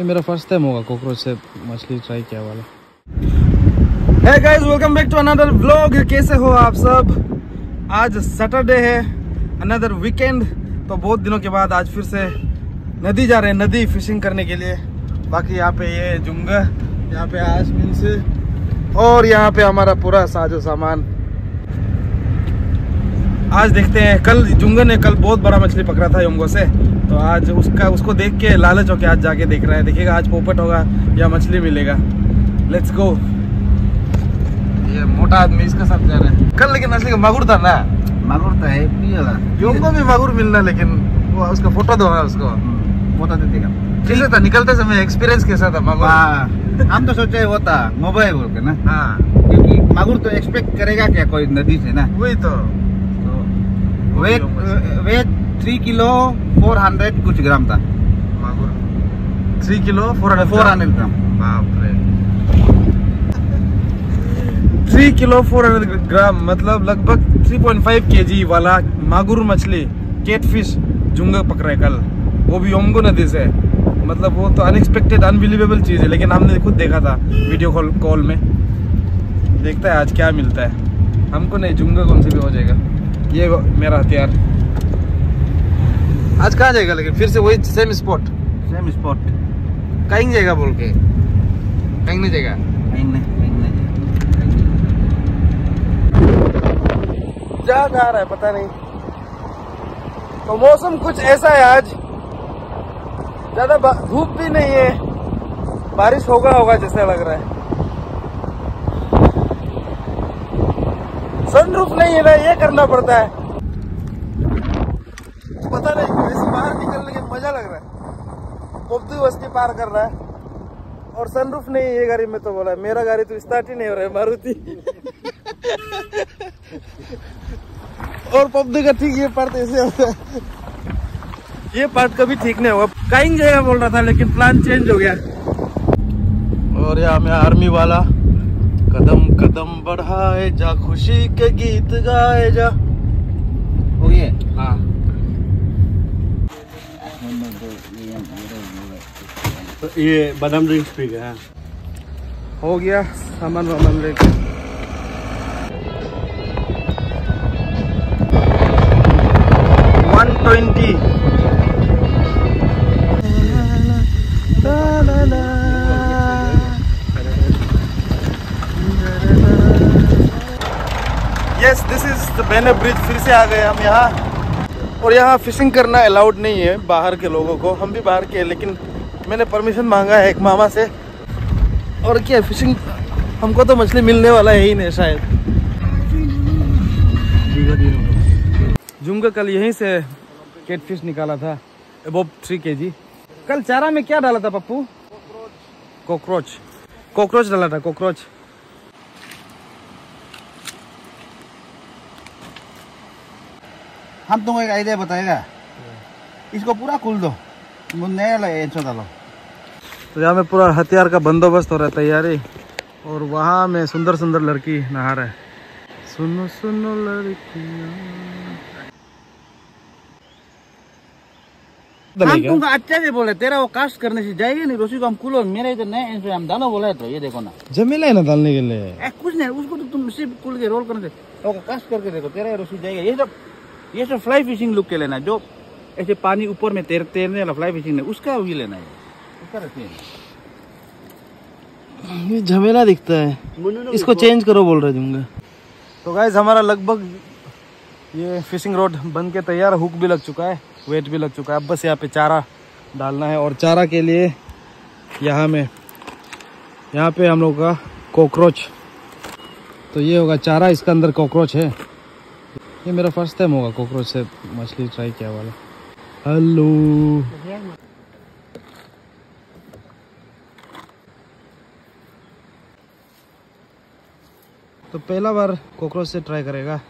ये मेरा first time होगा कॉकरोच से मछली ट्राई किया वाला। Hey guys, welcome back to another vlog. कैसे हो आप सब? आज सैटरडे है, अनदर वीकेंड। तो बहुत दिनों के बाद आज फिर से नदी जा रहे हैं, नदी फिशिंग करने के लिए। बाकी यहाँ पे ये जुंगा, यहाँ पे आश्विन सिंह, और यहाँ पे हमारा पूरा साजो सामान। आज देखते हैं, कल जुंगन ने कल बहुत बड़ा मछली पकड़ा था योंगो से, तो आज उसको देख के लालच होके आज जाके देख रहा है, देखिएगा आज पोपट होगा या मछली मिलेगा। Let's go. ये मोटा आदमी इसके साथ जा रहा है। कल लेकिन असली मागुर था ना, मागुर था है पियला। योंगो में मागुर मिलना, लेकिन वो उसका फोटो दो ना, उसको फोटो दे देगा। कैसे था निकलते समय एक्सपीरियंस कैसा था मागुर? हां, हम तो सोचे वो था मोबाइल बोल के ना। हां, क्योंकि मागुर तो एक्सपेक्ट करेगा क्या कोई नदी से ना, वही तो। वेट 3 किलो 400 कुछ ग्राम था मागुर। 3 किलो 400 ग्राम। बाप रे, 3 किलो 400 ग्राम मतलब लगभग 3.5 kg वाला मागुर मछली, कैटफिश जुंगा पकड़ा है कल, वो भी योंगो नदी से। मतलब वो तो अनएक्सपेक्टेड, अनबिलीवेबल चीज़ है, लेकिन हमने खुद देखा था वीडियो कॉल में। देखता है आज क्या मिलता है हमको। नहीं, जुंगा कौन से भी हो जाएगा। ये मेरा हथियार। आज कहाँ जाएगा? लेकिन फिर से वही सेम स्पॉट कहीं जाएगा बोल के, कहीं नहीं जाएगा। जा रहा है पता नहीं। तो मौसम कुछ ऐसा है आज, ज्यादा धूप भी नहीं है, बारिश होगा जैसा लग रहा है। सनरूफ नहीं है ना, ये करना पड़ता है। पता नहीं, इस बाहर निकलने के मजा लग रहा है। पोपती बस्ती पार कर रहा है और सनरूफ नहीं है ये गाड़ी में। तो बोला मेरा गाड़ी तो स्टार्ट ही नहीं हो रहा है, मारुति। और पोपती का ठीक ये पार्ट ऐसे होता है, ये पार्ट कभी ठीक नहीं हुआ। कहीं जगह बोल रहा था, लेकिन प्लान चेंज हो गया। और यहाँ में आर्मी वाला, कदम कदम बढ़ाए जा, खुशी के गीत गाए जा। हो ये हाँ, तो ये बादाम ड्रिंक्स पी गए। हो गया सामान वामान लेके। Yes, this is the Bene Bridge। फिर से आ गए हम यहाँ। और यहाँ फिशिंग करना अलाउड नहीं है बाहर के लोगों को। हम भी बाहर के हैं, लेकिन मैंने परमिशन मांगा है एक मामा से। और क्या फिशिंग, हमको तो मछली मिलने वाला है ही नहीं शायद। जुमका कल यहीं से कैटफिश निकाला था, अबव 3 kg। कल चारा में क्या डाला था पप्पू? कॉकरोच डाला था, कॉकरोच। हम तुमको एक आइडिया बताएगा, इसको पूरा खुल दो, नया डालो। तो यहाँ में पूरा हथियार का बंदोबस्त हो रहा है, तैयारी। और वहाँ में सुंदर सुंदर लड़की नहा रहा है। सुनो सुनो लड़कियाँ, हम तुमको अच्छा से बोले, तेरा वो कास्ट करने से जाएगी नहीं। रोशी को हम खुलो, मेरे इधर नए एंट्री हम डालो बोला है। तो ये देखो ना, जमीला है ना डालने के लिए, कुछ नहीं। उसको तो तुम सिर्फ खुल के रोल करने से कास्ट करके देखो, तेरा रोशी जाएगा। ये सब फ्लाई फिशिंग लुक के लेना है, जो ऐसे पानी ऊपर में तैरने वाला फ्लाई फिशिंग है, उसका वही लेना है, उसका रखते हैं। ये झमेला दिखता है, इसको चेंज करो बोल रहे दूंगा। तो गाइस, हमारा लगभग ये फिशिंग रोड बन के तैयार, हुक भी लग चुका है, वेट भी लग चुका है। अब बस यहाँ पे चारा डालना है। और चारा के लिए यहाँ पे हम लोग का कॉकरोच, तो ये होगा चारा, इसके अंदर कॉकरोच है। ये मेरा फर्स्ट टाइम होगा कॉकरोच से मछली ट्राई किया वाला। हेलो, तो पहला बार कॉकरोच से ट्राई करेगा।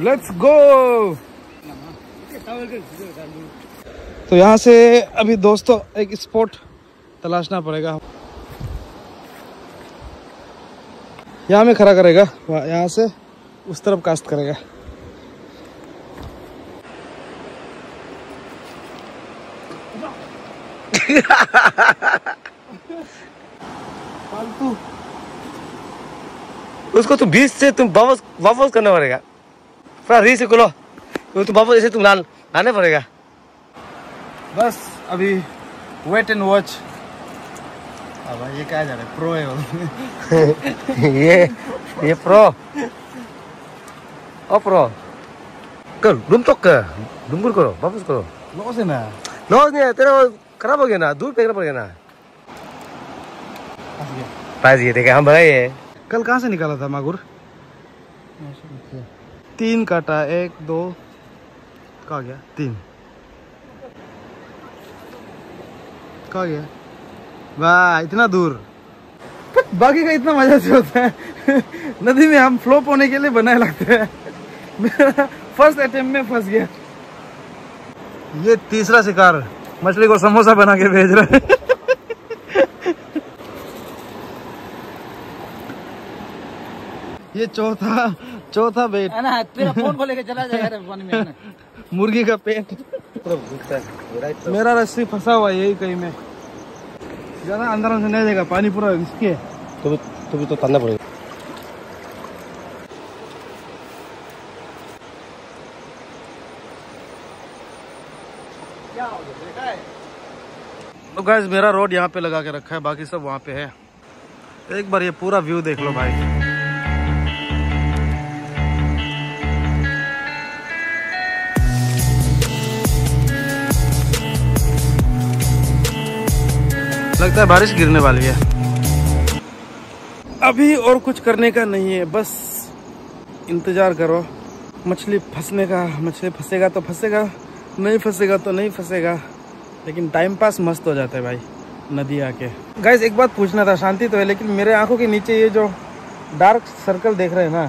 Let's go. तो यहाँ से अभी दोस्तों एक स्पॉट तलाशना पड़ेगा। यहाँ में खड़ा करेगा, यहाँ से उस तरफ कास्ट करेगा। फालतू उसको तुम बीच से तुम वापस करना पड़ेगा, पूरा री से खुलो तुम वापस, ऐसे तुम लाने पड़ेगा। बस अभी वेट एंड वॉच। ये क्या जा रहा है, प्रो है ये प्रो कर डूम चौक का डूंगूर करो, वापस करो। लॉस है ना, लॉस नहीं है तेरा, खराब हो गया ना, दूर फेंकना पड़ेगा ना। पास ये देखा हम भाई है। कल कहाँ से निकाला था मागुर? 3 काटा, 1 2 कहाँ गया, 3 कहाँ गया, वाह इतना दूर। बाकी का इतना मजा से होता है नदी में, हम फ्लोप होने के लिए बनाए लगते हैं। मेरा फर्स्ट अटेम्प्ट में फंस गया। ये तीसरा शिकार मछली को समोसा बना के भेज रहा है। ये चौथा बेट है ना, तेरा फोन को लेके चला जाएगा पानी में। मुर्गी का पेट। मेरा रस्सी फंसा हुआ यही कहीं में, ज्यादा अंदर से नहीं जाएगा, पानी पूरा इसके तुम्हें तो तलना पड़ेगा। तो गाइस मेरा रोड यहाँ पे लगा के रखा है, बाकी सब वहाँ पे है। एक बार ये पूरा व्यू देख लो भाई। लगता है बारिश गिरने वाली है अभी, और कुछ करने का नहीं है, बस इंतजार करो मछली फंसने का। मछली फंसेगा तो फंसेगा, नहीं फंसेगा तो नहीं फंसेगा, लेकिन टाइम पास मस्त हो जाता है भाई नदी आके। गाइस एक बात पूछना था, शांति तो है लेकिन मेरे आंखों के नीचे ये जो डार्क सर्कल देख रहे हैं ना,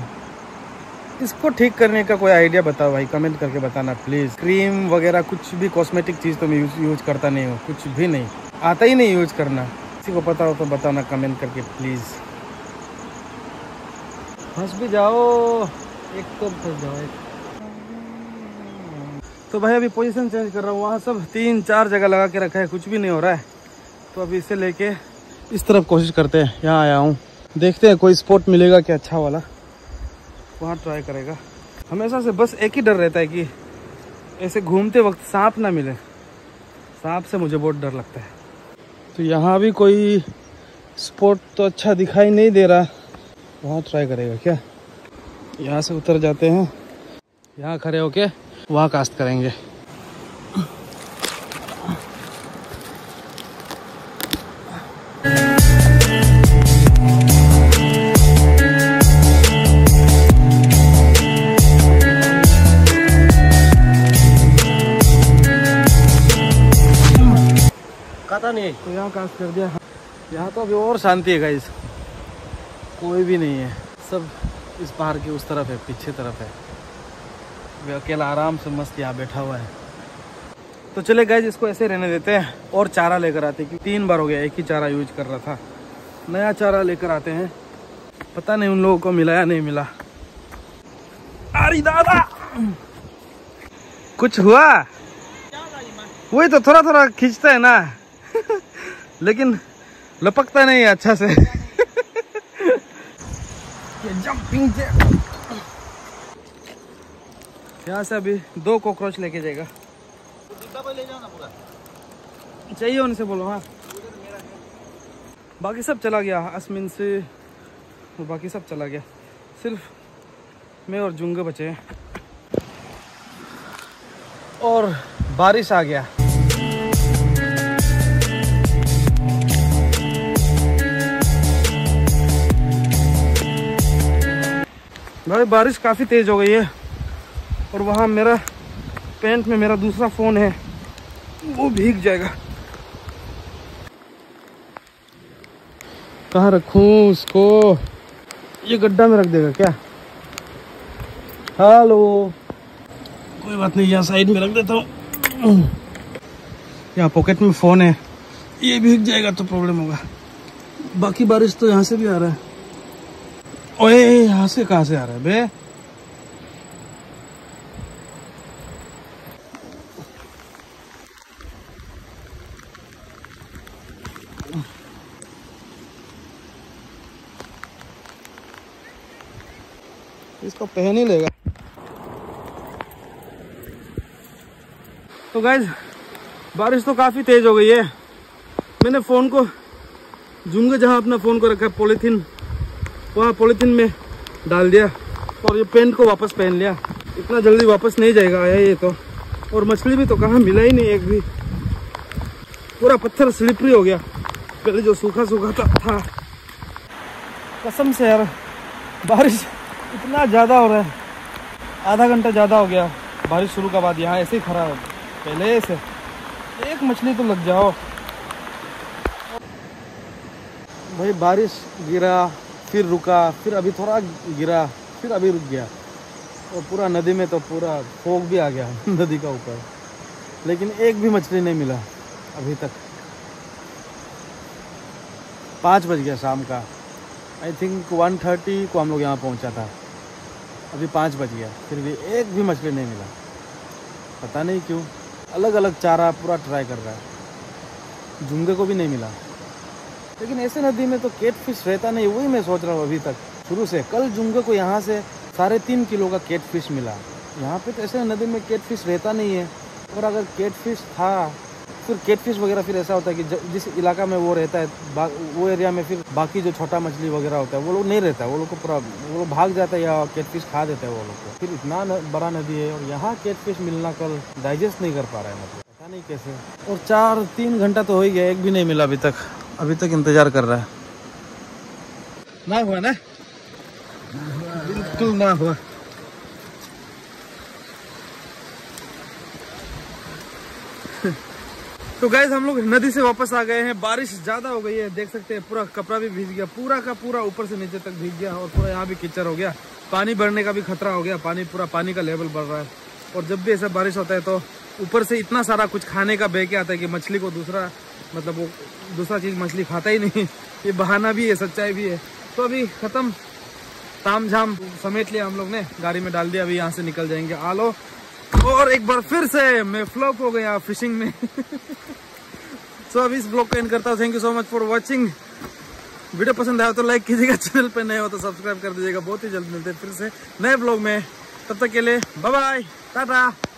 इसको ठीक करने का कोई आइडिया बताओ भाई, कमेंट करके बताना प्लीज़। क्रीम वगैरह कुछ भी कॉस्मेटिक चीज़ तो मैं यूज करता नहीं हूँ, कुछ भी नहीं आता ही नहीं यूज करना। किसी को पता हो तो बताना कमेंट करके प्लीज। फंस भी जाओ एक तो फंस जाओ एक। तो भाई अभी पोजीशन चेंज कर रहा हूँ, वहाँ सब 3-4 जगह लगा के रखा है, कुछ भी नहीं हो रहा है। तो अभी इसे लेके इस तरफ कोशिश करते हैं, यहाँ आया हूँ, देखते हैं कोई स्पॉट मिलेगा क्या अच्छा वाला, वहाँ ट्राई करेगा। हमेशा से बस एक ही डर रहता है कि ऐसे घूमते वक्त सांप ना मिले, सांप से मुझे बहुत डर लगता है। तो यहाँ भी कोई स्पॉट तो अच्छा दिखाई नहीं दे रहा, वहाँ ट्राई करेगा क्या। यहाँ से उतर जाते हैं, यहाँ खड़े होके वहाँ कास्ट करेंगे। तो यहाँ कास्ट कर दिया। यहाँ तो अभी और शांति है गाइस, कोई भी नहीं है, सब इस पहाड़ के उस तरफ है, पीछे तरफ है। वे अकेला आराम से मस्त यहाँ बैठा हुआ है। तो चले गाइस इसको ऐसे रहने देते हैं और चारा लेकर आते हैं, क्योंकि 3 बार हो गया एक ही चारा यूज कर रहा था। नया चारा लेकर आते हैं, पता नहीं उन लोगों को मिला या नहीं मिला। अरे दादा कुछ हुआ? वही तो थोड़ा थोड़ा खींचता है ना लेकिन लपकता नहीं है अच्छा से। ये जंपिंग यहाँ से अभी 2 कॉकरोच लेके जाएगा। तो ले जाओ ना पूरा, चाहिए उनसे बोलो। हाँ बाकी सब चला गया, आश्विन सिंह बाकी सब चला गया, सिर्फ मैं और जुंगे बचे हैं। और बारिश आ गया। भाई बारिश काफ़ी तेज़ हो गई है, और वहाँ मेरा पैंट में मेरा दूसरा फ़ोन है, वो भीग जाएगा। कहाँ रखूँ उसको, ये गड्ढा में रख देगा क्या? हेलो कोई बात नहीं, यहाँ साइड में रख देता हूँ। यहाँ पॉकेट में फ़ोन है, ये भीग जाएगा तो प्रॉब्लम होगा। बाकी बारिश तो यहाँ से भी आ रहा है। ओए यहाँ से कहाँ से आ रहा है बे? इसको पहन ही लेगा। तो गाइज बारिश तो काफ़ी तेज़ हो गई है। मैंने फ़ोन को झूम के जहाँ अपना फ़ोन को रखा है पॉलीथीन, वहाँ पॉलीथीन में डाल दिया और ये पेंट को वापस पहन लिया। इतना जल्दी वापस नहीं जाएगा आया ये तो। और मछली भी तो कहाँ मिला ही नहीं एक भी। पूरा पत्थर स्लिपरी हो गया, पहले जो सूखा सूखा था। कसम से यार बारिश इतना ज़्यादा हो रहा है, आधा घंटा ज़्यादा हो गया बारिश शुरू के बाद। यहाँ ऐसे ही खड़ा हो पहले से, एक मछली तो लग जाओ भाई। बारिश गिरा, फिर रुका, फिर अभी थोड़ा गिरा, फिर अभी रुक गया। और पूरा नदी में तो पूरा फोग भी आ गया नदी का ऊपर, लेकिन एक भी मछली नहीं मिला अभी तक। 5 बज गया शाम का, आई थिंक 1:30 को हम लोग यहाँ पहुँचा था। अभी 5 बज गया, फिर भी एक भी मछली नहीं मिला। पता नहीं क्यों, अलग अलग चारा पूरा ट्राई कर रहा है, झुंगे को भी नहीं मिला। लेकिन ऐसे नदी में तो केटफिश रहता नहीं, वही मैं सोच रहा हूँ अभी तक शुरू से। कल झुंगे को यहाँ से 3.5 किलो का केटफिश मिला। यहाँ पे तो ऐसे नदी में केटफिश रहता नहीं है, और अगर केटफिश था फिर केटफिश वगैरह फिर ऐसा होता है कि जिस इलाका में वो रहता है वो एरिया में फिर बाकी जो छोटा मछली वगैरह होता है वो लोग नहीं रहता, वो लोग को पूरा वो लोग भाग जाता है या केटफिश खा देता है वो लोग को। फिर इतना बड़ा नदी है और यहाँ केटफिश मिलना कल डाइजेस्ट नहीं कर पा रहा है मतलब, पता नहीं कैसे। और 4-3 घंटा तो हो ही गया, एक भी नहीं मिला अभी तक। अभी तक इंतजार कर रहा है, ना हुआ ना, बिल्कुल ना हुआ। तो गाइस हम लोग नदी से वापस आ गए हैं। बारिश ज़्यादा हो गई है, देख सकते हैं पूरा कपड़ा भी भीग गया, पूरा का पूरा ऊपर से नीचे तक भीग गया। और पूरा यहाँ भी कीचड़ हो गया, पानी बढ़ने का भी खतरा हो गया। पानी का लेवल बढ़ रहा है। और जब भी ऐसा बारिश होता है तो ऊपर से इतना सारा कुछ खाने का बह के आता है कि मछली को दूसरा मतलब वो दूसरा चीज़ मछली खाता ही नहीं। ये बहाना भी है, सच्चाई भी है। तो अभी ख़त्म, ताम झाम समेट लिया हम लोग ने, गाड़ी में डाल दिया। अभी यहाँ से निकल जाएंगे आलो। और एक बार फिर से मैं फ्लॉप हो गया फिशिंग में। सो अभी इस ब्लॉग को एंड करता हूँ। Thank you so much for watching. Video पसंद आया तो लाइक कीजिएगा, चैनल पे नए हो तो सब्सक्राइब कर दीजिएगा। बहुत ही जल्द मिलते हैं फिर से नए ब्लॉग में, तब तक के लिए बाय बाय, टाटा।